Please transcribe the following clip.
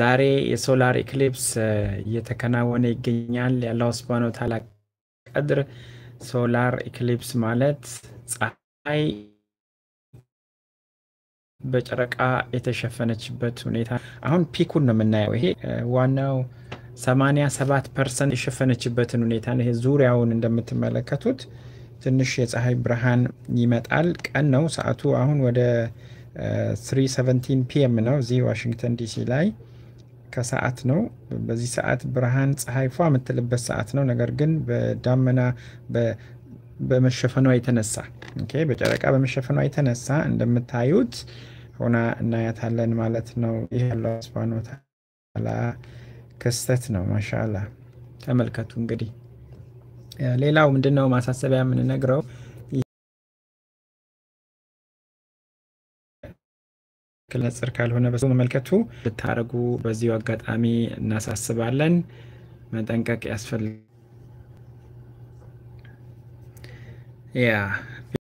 ዛሬ የሶላር ኢክሊፕስ የተከናወነ ይገኛል ያላህ Subhanahu Wa Ta'ala ቀድር ሶላር ኢክሊፕስ ማለት ፀሐይ በጨረቃ የተሸፈነችበት ሁኔታ አሁን ፒኩን ነው የምናየው ይሄ ዋናው 87% የተሸፈነችበት ሁኔታ ነው ይሄ ዙሪያውን እንደምትመለከቱት ትንሽ የፀሐይ ብርሃን ይመጣል ቀን ነው ሰዓቱ አሁን ወደ 3:17 ፒኤም ነው እዚ ዋሽንግተን ዲሲ ላይ ከሰዓት ነው በዚህ ሰዓት ብርሃን ፀሐይፋ የምትልበት ሰዓት ነው ነገር ግን በዳመና በመሸፈኗ የተነሳ ኦኬ በጨረቃ በመሸፈኗ የተነሳ እንደምታዩት ሆና እናያታለን ማለት ነው ይሄ አላህ Subhanahu Wa Ta'ala ክስተት ነው ማሻአላህ ተመልከቱ እንግዲህ ሌላው ምንድነው ማሳሰቢያ ምን ነግረው ክለጽር ካልሆነ በሱ መልከቱ ልታረጉ በዚው አጋጣሚ እናሳስባለን መጠንቀቅ ያስፈልጋል ያ